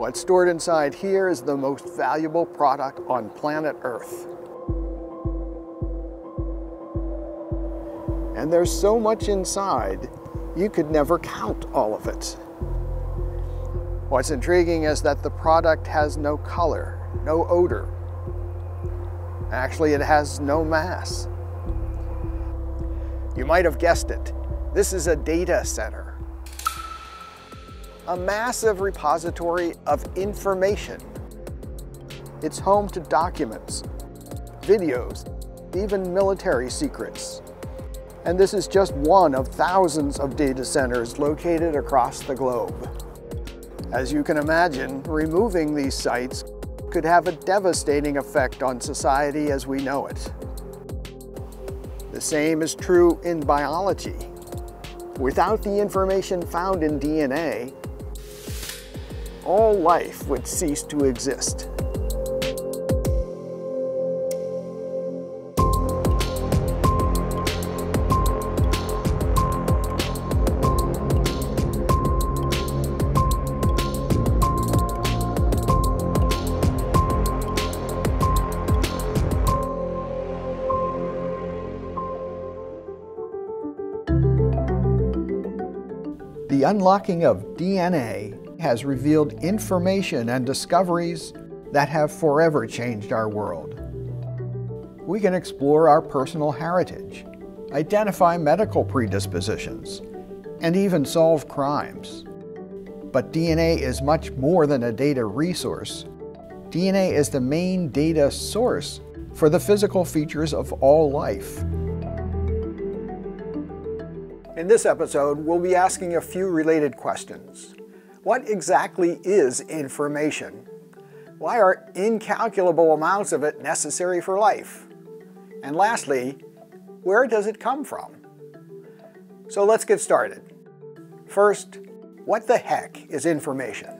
What's stored inside here is the most valuable product on planet Earth. And there's so much inside, you could never count all of it. What's intriguing is that the product has no color, no odor. Actually, it has no mass. You might have guessed it. This is a data center. A massive repository of information. It's home to documents, videos, even military secrets. And this is just one of thousands of data centers located across the globe. As you can imagine, removing these sites could have a devastating effect on society as we know it. The same is true in biology. Without the information found in DNA, all life would cease to exist. The unlocking of DNA has revealed information and discoveries that have forever changed our world. We can explore our personal heritage, identify medical predispositions, and even solve crimes. But DNA is much more than a data resource. DNA is the main data source for the physical features of all life. In this episode, we'll be asking a few related questions. What exactly is information? Why are incalculable amounts of it necessary for life? And lastly, where does it come from? So let's get started. First, what the heck is information?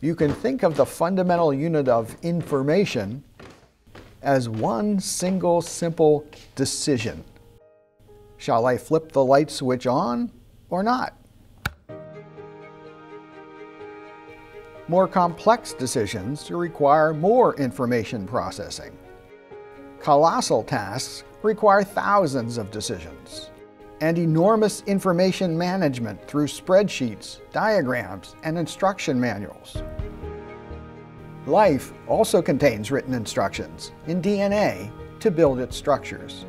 You can think of the fundamental unit of information as one single simple decision. Shall I flip the light switch on or not? More complex decisions require more information processing. Colossal tasks require thousands of decisions, and enormous information management through spreadsheets, diagrams, and instruction manuals. Life also contains written instructions in DNA to build its structures.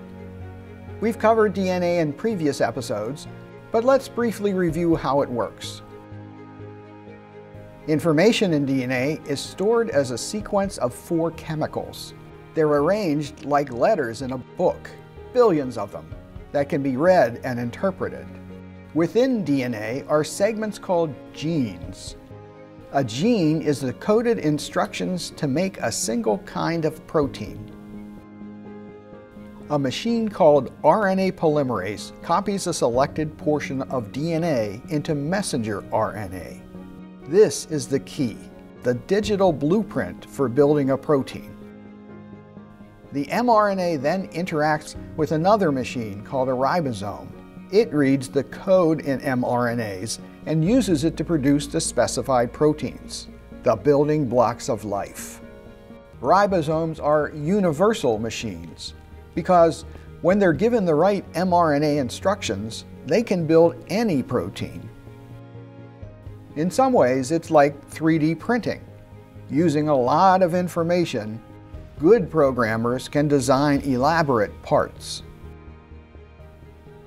We've covered DNA in previous episodes, but let's briefly review how it works. Information in DNA is stored as a sequence of 4 chemicals. They're arranged like letters in a book, billions of them, that can be read and interpreted. Within DNA are segments called genes. A gene is the coded instructions to make a single kind of protein. A machine called RNA polymerase copies a selected portion of DNA into messenger RNA. This is the key, the digital blueprint for building a protein. The mRNA then interacts with another machine called a ribosome. It reads the code in mRNAs and uses it to produce the specified proteins, the building blocks of life. Ribosomes are universal machines because when they're given the right mRNA instructions, they can build any protein. In some ways, it's like 3D printing. Using a lot of information, good programmers can design elaborate parts.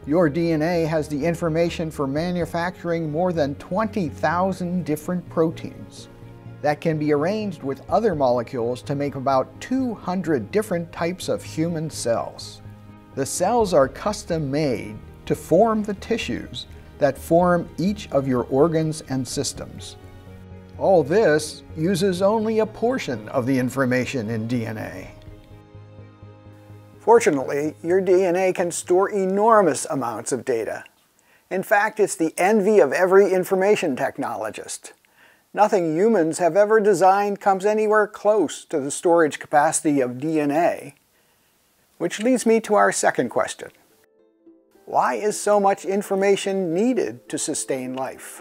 Your DNA has the information for manufacturing more than 20,000 different proteins that can be arranged with other molecules to make about 200 different types of human cells. The cells are custom made to form the tissues that form each of your organs and systems. All this uses only a portion of the information in DNA. Fortunately, your DNA can store enormous amounts of data. In fact, it's the envy of every information technologist. Nothing humans have ever designed comes anywhere close to the storage capacity of DNA. Which leads me to our second question. Why is so much information needed to sustain life?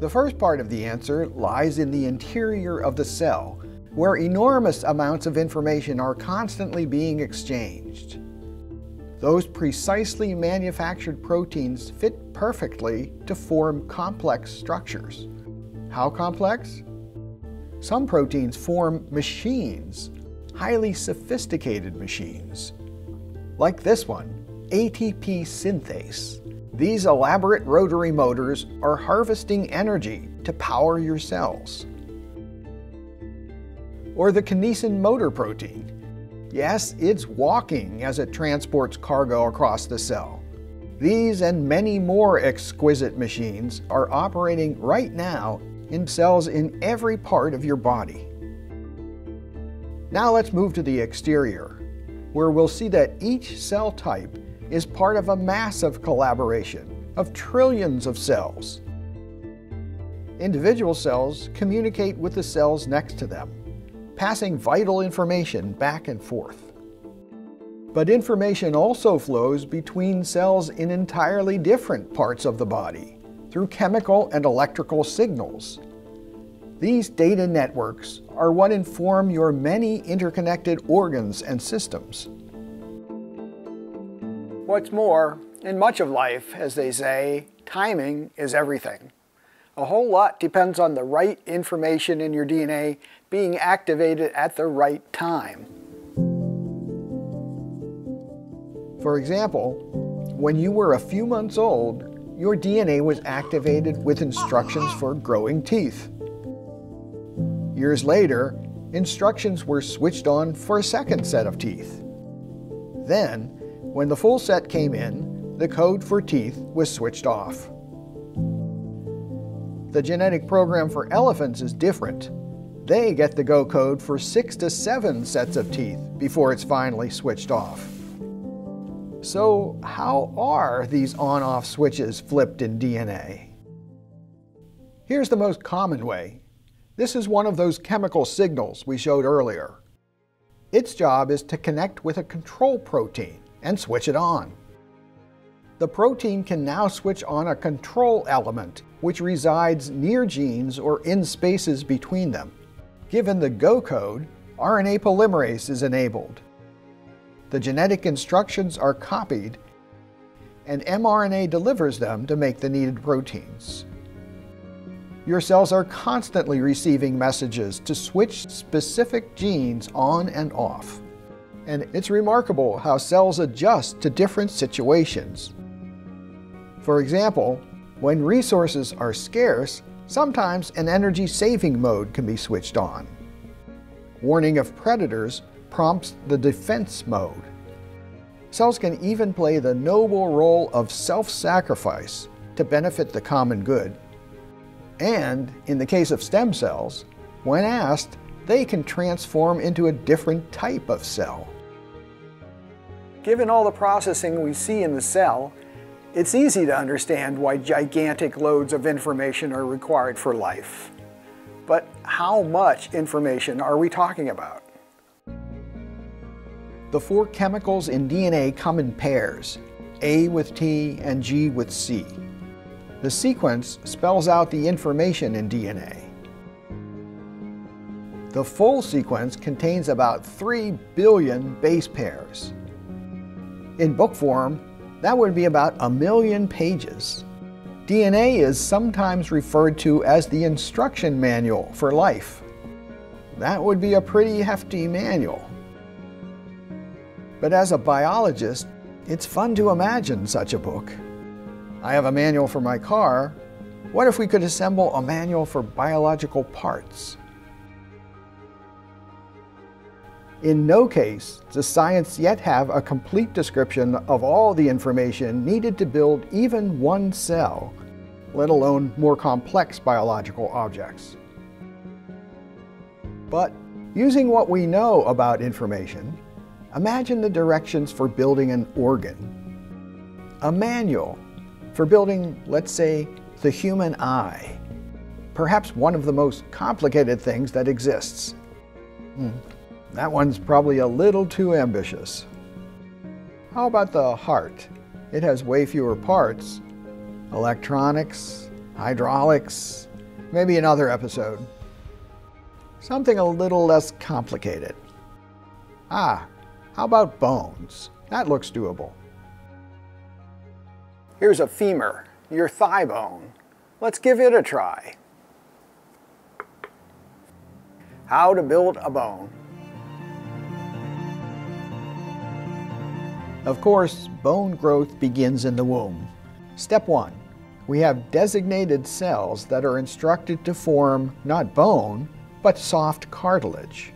The first part of the answer lies in the interior of the cell, where enormous amounts of information are constantly being exchanged. Those precisely manufactured proteins fit perfectly to form complex structures. How complex? Some proteins form machines, highly sophisticated machines. Like this one, ATP synthase. These elaborate rotary motors are harvesting energy to power your cells. Or the kinesin motor protein. Yes, it's walking as it transports cargo across the cell. These and many more exquisite machines are operating right now in cells in every part of your body. Now let's move to the exterior, where we'll see that each cell type is part of a massive collaboration of trillions of cells. Individual cells communicate with the cells next to them, passing vital information back and forth. But information also flows between cells in entirely different parts of the body through chemical and electrical signals. These data networks are what inform your many interconnected organs and systems. What's more, in much of life, as they say, timing is everything. A whole lot depends on the right information in your DNA being activated at the right time. For example, when you were a few months old, your DNA was activated with instructions for growing teeth. Years later, instructions were switched on for a second set of teeth. Then, when the full set came in, the code for teeth was switched off. The genetic program for elephants is different. They get the go code for 6 to 7 sets of teeth before it's finally switched off. So how are these on-off switches flipped in DNA? Here's the most common way. This is one of those chemical signals we showed earlier. Its job is to connect with a control protein and switch it on. The protein can now switch on a control element, which resides near genes or in spaces between them. Given the go code, RNA polymerase is enabled. The genetic instructions are copied, and mRNA delivers them to make the needed proteins. Your cells are constantly receiving messages to switch specific genes on and off. And it's remarkable how cells adjust to different situations. For example, when resources are scarce, sometimes an energy-saving mode can be switched on. Warning of predators prompts the defense mode. Cells can even play the noble role of self-sacrifice to benefit the common good. And in the case of stem cells, when asked, they can transform into a different type of cell. Given all the processing we see in the cell, it's easy to understand why gigantic loads of information are required for life. But how much information are we talking about? The four chemicals in DNA come in pairs, A with T and G with C. The sequence spells out the information in DNA. The full sequence contains about 3 billion base pairs. In book form, that would be about 1 million pages. DNA is sometimes referred to as the instruction manual for life. That would be a pretty hefty manual. But as a biologist, it's fun to imagine such a book. I have a manual for my car. What if we could assemble a manual for biological parts? In no case does science yet have a complete description of all the information needed to build even one cell, let alone more complex biological objects. But using what we know about information, imagine the directions for building an organ. A manual for building, let's say, the human eye. Perhaps one of the most complicated things that exists. That one's probably a little too ambitious. How about the heart? It has way fewer parts. Electronics, hydraulics, maybe another episode. Something a little less complicated. Ah, how about bones? That looks doable. Here's a femur, your thigh bone. Let's give it a try. How to build a bone. Of course, bone growth begins in the womb. Step one, we have designated cells that are instructed to form not bone, but soft cartilage.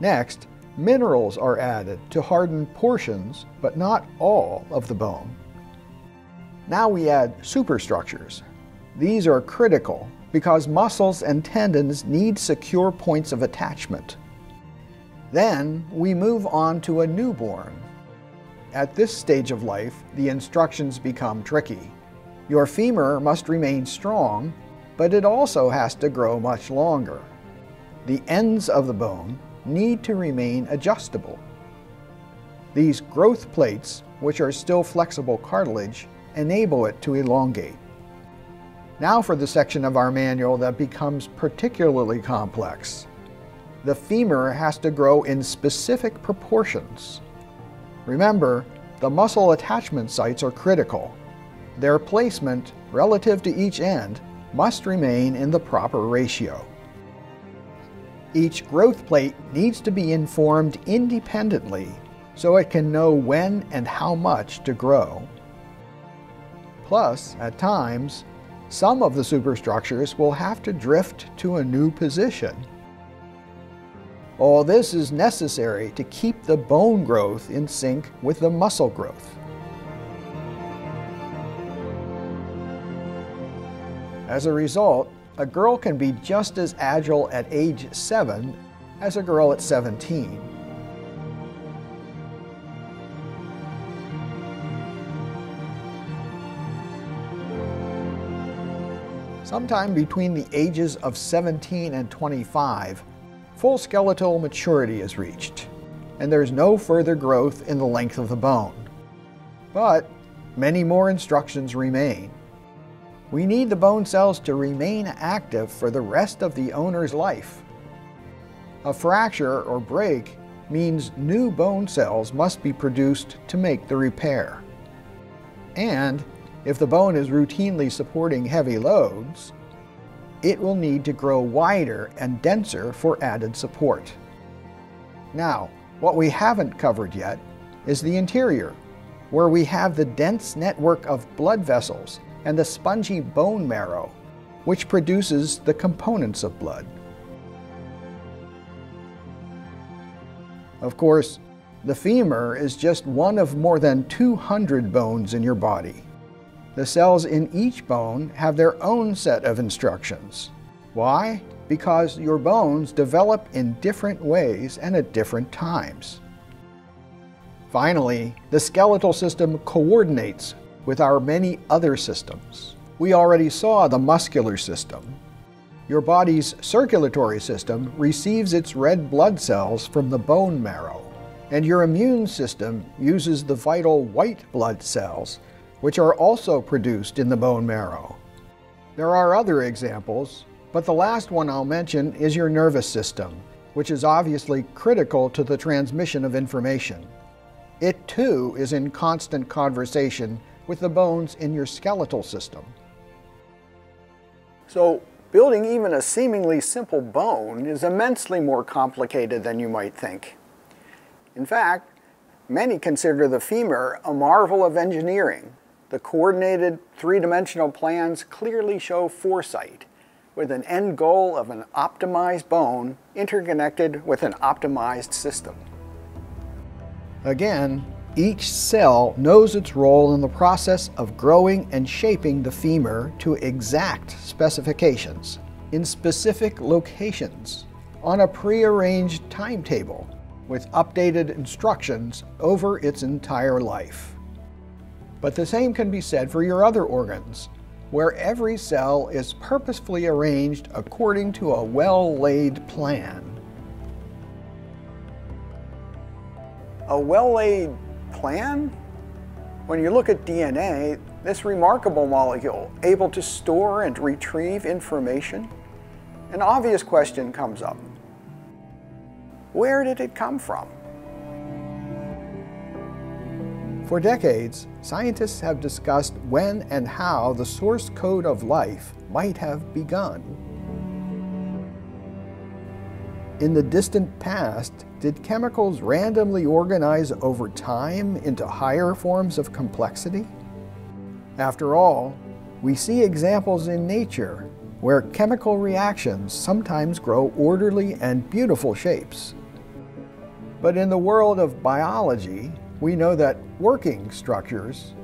Next, minerals are added to harden portions, but not all of the bone. Now we add superstructures. These are critical because muscles and tendons need secure points of attachment. Then we move on to a newborn. At this stage of life, the instructions become tricky. Your femur must remain strong, but it also has to grow much longer. The ends of the bone need to remain adjustable. These growth plates, which are still flexible cartilage, enable it to elongate. Now for the section of our manual that becomes particularly complex. The femur has to grow in specific proportions. Remember, the muscle attachment sites are critical. Their placement relative to each end must remain in the proper ratio. Each growth plate needs to be informed independently so it can know when and how much to grow. Plus, at times, some of the superstructures will have to drift to a new position. All this is necessary to keep the bone growth in sync with the muscle growth. As a result, a girl can be just as agile at age 7 as a girl at 17. Sometime between the ages of 17 and 25, full skeletal maturity is reached, and there is no further growth in the length of the bone. But many more instructions remain. We need the bone cells to remain active for the rest of the owner's life. A fracture or break means new bone cells must be produced to make the repair. And if the bone is routinely supporting heavy loads, it will need to grow wider and denser for added support. Now, what we haven't covered yet is the interior, where we have the dense network of blood vessels and the spongy bone marrow, which produces the components of blood. Of course, the femur is just one of more than 200 bones in your body. The cells in each bone have their own set of instructions. Why? Because your bones develop in different ways and at different times. Finally, the skeletal system coordinates with our many other systems. We already saw the muscular system. Your body's circulatory system receives its red blood cells from the bone marrow, and your immune system uses the vital white blood cells, which are also produced in the bone marrow. There are other examples, but the last one I'll mention is your nervous system, which is obviously critical to the transmission of information. It too is in constant conversation with the bones in your skeletal system. So, building even a seemingly simple bone is immensely more complicated than you might think. In fact, many consider the femur a marvel of engineering. The coordinated three-dimensional plans clearly show foresight, with an end goal of an optimized bone interconnected with an optimized system. Again, each cell knows its role in the process of growing and shaping the femur to exact specifications, in specific locations, on a prearranged timetable, with updated instructions over its entire life. But the same can be said for your other organs, where every cell is purposefully arranged according to a well-laid plan. A well-laid plan? When you look at DNA, this remarkable molecule, able to store and retrieve information, an obvious question comes up. Where did it come from? For decades, scientists have discussed when and how the source code of life might have begun. In the distant past, did chemicals randomly organize over time into higher forms of complexity? After all, we see examples in nature where chemical reactions sometimes grow orderly and beautiful shapes. But in the world of biology, we know that working structures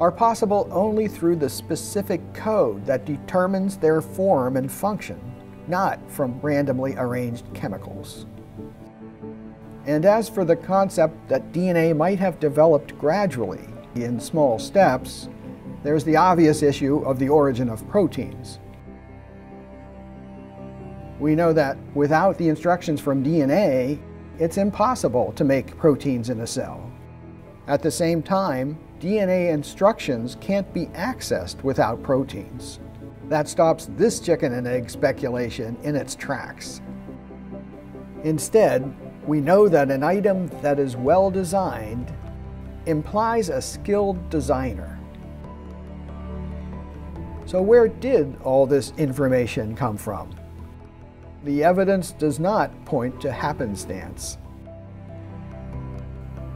are possible only through the specific code that determines their form and function, not from randomly arranged chemicals. And as for the concept that DNA might have developed gradually in small steps, there's the obvious issue of the origin of proteins. We know that without the instructions from DNA, it's impossible to make proteins in a cell. At the same time, DNA instructions can't be accessed without proteins. That stops this chicken and egg speculation in its tracks. Instead, we know that an item that is well designed implies a skilled designer. So where did all this information come from? The evidence does not point to happenstance.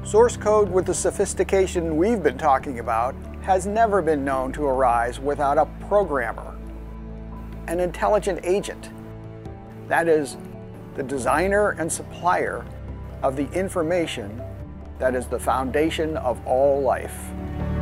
Source code with the sophistication we've been talking about has never been known to arise without a programmer, an intelligent agent. That is, the designer and supplier of the information that is the foundation of all life.